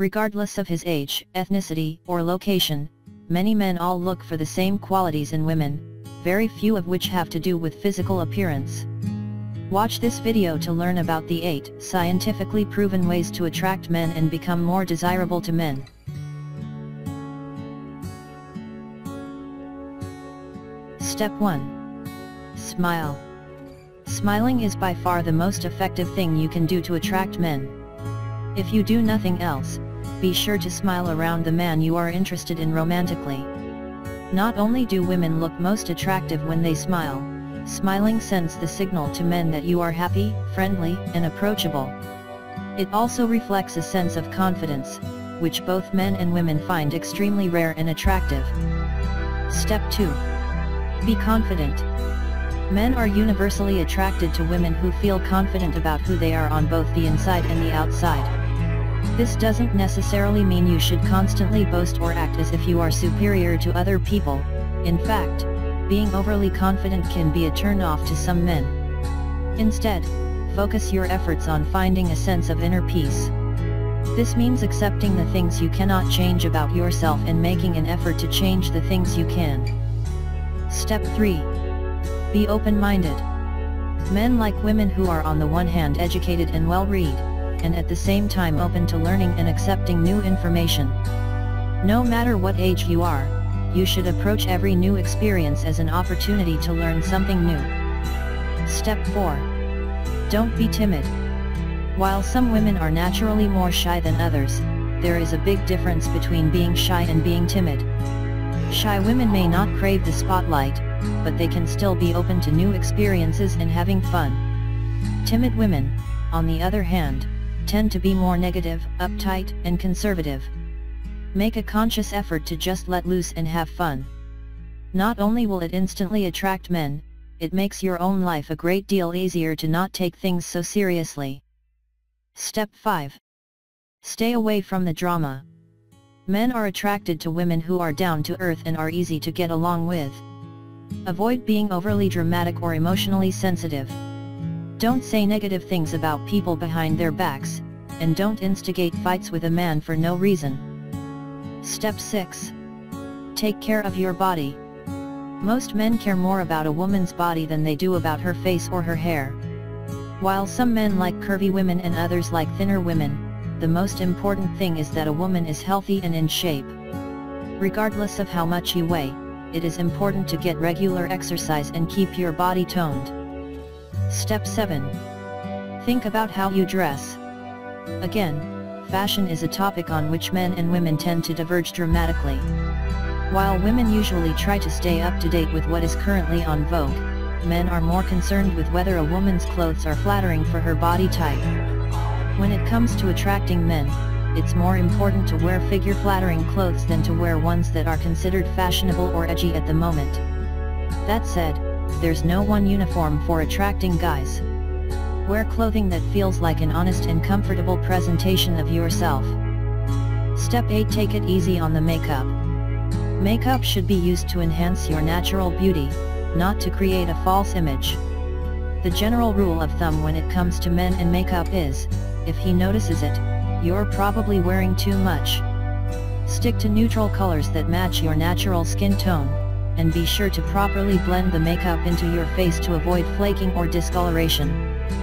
Regardless of his age, ethnicity, or location, many men all look for the same qualities in women, very few of which have to do with physical appearance. Watch this video to learn about the 8 scientifically proven ways to attract men and become more desirable to men. Step 1. Smile. Smiling is by far the most effective thing you can do to attract men. If you do nothing else, be sure to smile around the man you are interested in romantically. Not only do women look most attractive when they smile, smiling sends the signal to men that you are happy, friendly, and approachable. It also reflects a sense of confidence, which both men and women find extremely rare and attractive. Step 2. Be confident. Men are universally attracted to women who feel confident about who they are on both the inside and the outside. This doesn't necessarily mean you should constantly boast or act as if you are superior to other people. In fact, being overly confident can be a turn-off to some men. Instead, focus your efforts on finding a sense of inner peace. This means accepting the things you cannot change about yourself and making an effort to change the things you can. Step 3. Be open-minded. Men like women who are on the one hand educated and well-read, and at the same time open to learning and accepting new information. No matter what age you are, you should approach every new experience as an opportunity to learn something new. Step 4. Don't be timid. While some women are naturally more shy than others, there is a big difference between being shy and being timid. Shy women may not crave the spotlight, but they can still be open to new experiences and having fun. Timid women, on the other hand, tend to be more negative, uptight, and conservative. Make a conscious effort to just let loose and have fun. Not only will it instantly attract men, it makes your own life a great deal easier to not take things so seriously. Step 5. Stay away from the drama. Men are attracted to women who are down to earth and are easy to get along with. Avoid being overly dramatic or emotionally sensitive. Don't say negative things about people behind their backs, and don't instigate fights with a man for no reason. Step 6. Take care of your body. Most men care more about a woman's body than they do about her face or her hair. While some men like curvy women and others like thinner women, the most important thing is that a woman is healthy and in shape. Regardless of how much you weigh, it is important to get regular exercise and keep your body toned. Step 7. Think about how you dress. Again, fashion is a topic on which men and women tend to diverge dramatically. While women usually try to stay up to date with what is currently on vogue, men are more concerned with whether a woman's clothes are flattering for her body type. When it comes to attracting men, it's more important to wear figure-flattering clothes than to wear ones that are considered fashionable or edgy at the moment. That said, there's no one uniform for attracting guys. Wear clothing that feels like an honest and comfortable presentation of yourself. Step 8. Take it easy on the makeup. Makeup should be used to enhance your natural beauty, not to create a false image. The general rule of thumb when it comes to men and makeup is, if he notices it, you're probably wearing too much. Stick to neutral colors that match your natural skin tone, and be sure to properly blend the makeup into your face to avoid flaking or discoloration.